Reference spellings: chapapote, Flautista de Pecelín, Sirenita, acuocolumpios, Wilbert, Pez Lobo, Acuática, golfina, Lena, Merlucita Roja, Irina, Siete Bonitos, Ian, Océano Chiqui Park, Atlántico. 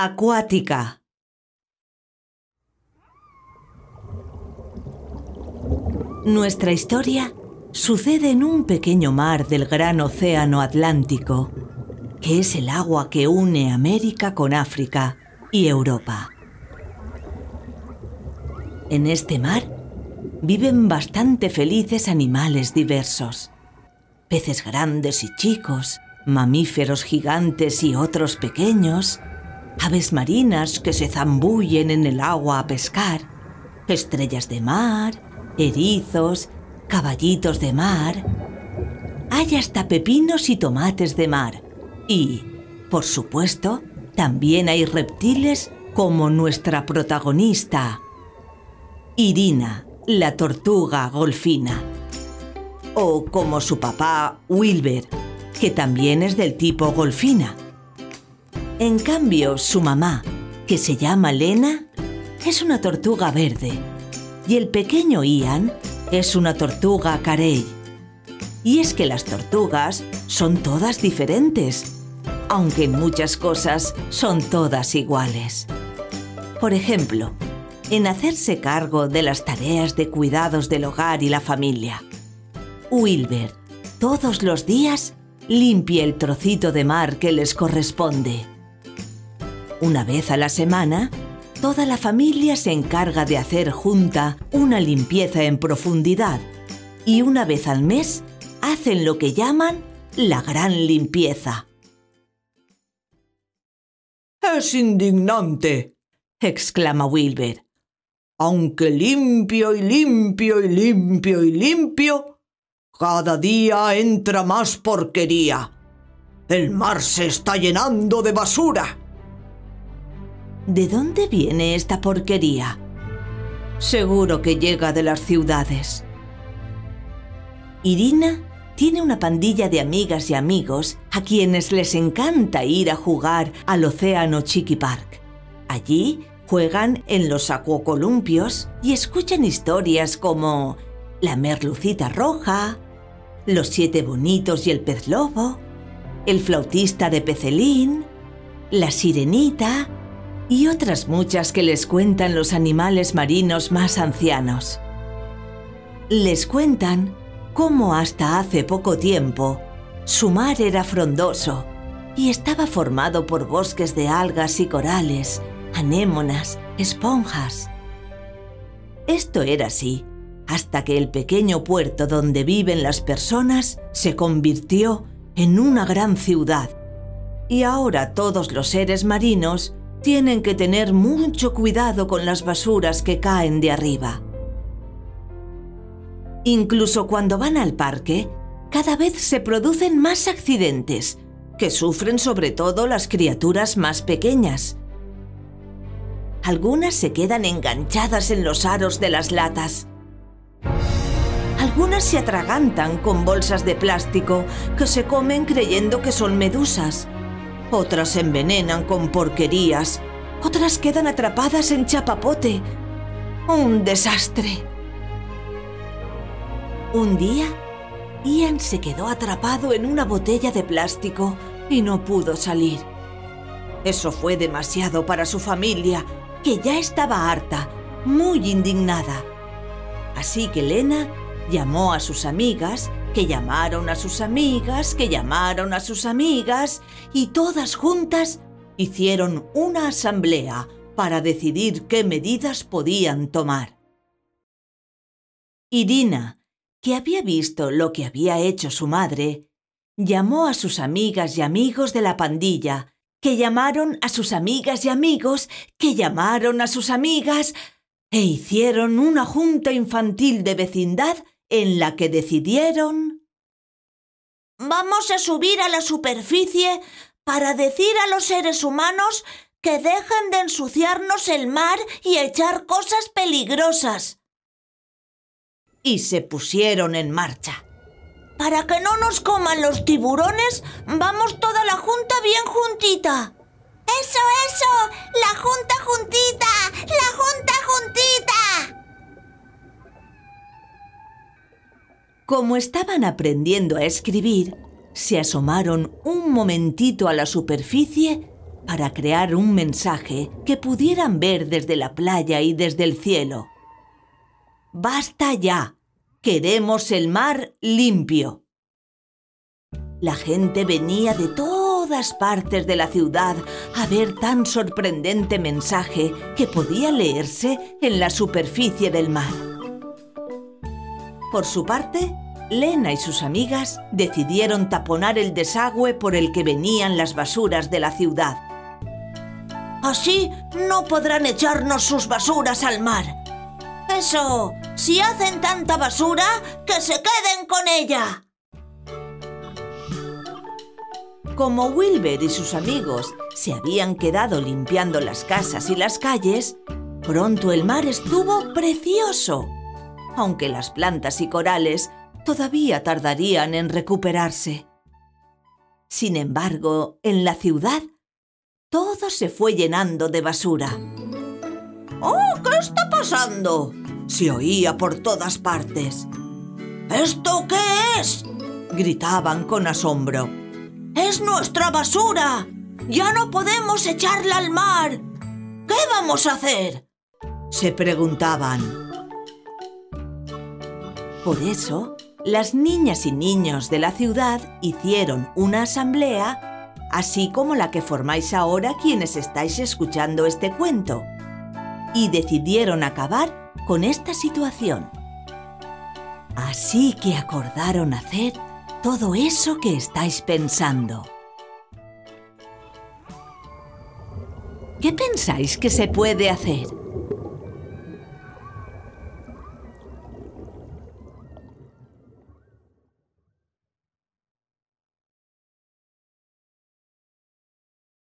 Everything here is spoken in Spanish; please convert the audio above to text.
Acuática. Nuestra historia sucede en un pequeño mar del gran océano Atlántico, que es el agua que une América con África y Europa. En este mar viven bastante felices animales diversos. Peces grandes y chicos, mamíferos gigantes y otros pequeños, aves marinas que se zambullen en el agua a pescar, estrellas de mar, erizos, caballitos de mar. Hay hasta pepinos y tomates de mar. Y, por supuesto, también hay reptiles como nuestra protagonista, Irina, la tortuga golfina. O como su papá, Wilbert, que también es del tipo golfina. En cambio, su mamá, que se llama Lena, es una tortuga verde. Y el pequeño Ian es una tortuga carey. Y es que las tortugas son todas diferentes, aunque en muchas cosas son todas iguales. Por ejemplo, en hacerse cargo de las tareas de cuidados del hogar y la familia. Wilbert, todos los días, limpia el trocito de mar que les corresponde. Una vez a la semana, toda la familia se encarga de hacer junta una limpieza en profundidad y una vez al mes hacen lo que llaman la gran limpieza. «Es indignante», exclama Wilbert. «Aunque limpio y limpio y limpio y limpio, cada día entra más porquería. El mar se está llenando de basura». ¿De dónde viene esta porquería? Seguro que llega de las ciudades. Irina tiene una pandilla de amigas y amigos a quienes les encanta ir a jugar al Océano Chiqui Park. Allí juegan en los acuocolumpios y escuchan historias como La Merlucita Roja, Los Siete Bonitos y el Pez Lobo, El Flautista de Pecelín, La Sirenita y otras muchas que les cuentan los animales marinos más ancianos. Les cuentan cómo hasta hace poco tiempo su mar era frondoso y estaba formado por bosques de algas y corales, anémonas, esponjas. Esto era así hasta que el pequeño puerto donde viven las personas se convirtió en una gran ciudad y ahora todos los seres marinos tienen que tener mucho cuidado con las basuras que caen de arriba. Incluso cuando van al parque, cada vez se producen más accidentes, que sufren sobre todo las criaturas más pequeñas. Algunas se quedan enganchadas en los aros de las latas. Algunas se atragantan con bolsas de plástico que se comen creyendo que son medusas. Otras se envenenan con porquerías, otras quedan atrapadas en chapapote. ¡Un desastre! Un día, Ian se quedó atrapado en una botella de plástico y no pudo salir. Eso fue demasiado para su familia, que ya estaba harta, muy indignada. Así que Lena llamó a sus amigas, que llamaron a sus amigas, que llamaron a sus amigas, y todas juntas hicieron una asamblea para decidir qué medidas podían tomar. Irina, que había visto lo que había hecho su madre, llamó a sus amigas y amigos de la pandilla, que llamaron a sus amigas y amigos, que llamaron a sus amigas, e hicieron una junta infantil de vecindad en la que decidieron: «Vamos a subir a la superficie para decir a los seres humanos que dejen de ensuciarnos el mar y echar cosas peligrosas». Y se pusieron en marcha. «Para que no nos coman los tiburones, vamos toda la junta bien juntita». «¡Eso, eso! ¡La junta juntita! ¡La junta juntita!». Como estaban aprendiendo a escribir, se asomaron un momentito a la superficie para crear un mensaje que pudieran ver desde la playa y desde el cielo. ¡Basta ya! ¡Queremos el mar limpio! La gente venía de todas partes de la ciudad a ver tan sorprendente mensaje que podía leerse en la superficie del mar. Por su parte, Lena y sus amigas decidieron taponar el desagüe por el que venían las basuras de la ciudad. Así no podrán echarnos sus basuras al mar. Eso, si hacen tanta basura, que se queden con ella. Como Wilbert y sus amigos se habían quedado limpiando las casas y las calles, pronto el mar estuvo precioso, aunque las plantas y corales todavía tardarían en recuperarse. Sin embargo, en la ciudad, todo se fue llenando de basura. ¡Oh! ¿Qué está pasando? Se oía por todas partes. ¿Esto qué es? Gritaban con asombro. ¡Es nuestra basura! ¡Ya no podemos echarla al mar! ¿Qué vamos a hacer?, se preguntaban. Por eso, las niñas y niños de la ciudad hicieron una asamblea, así como la que formáis ahora quienes estáis escuchando este cuento, y decidieron acabar con esta situación. Así que acordaron hacer todo eso que estáis pensando. ¿Qué pensáis que se puede hacer?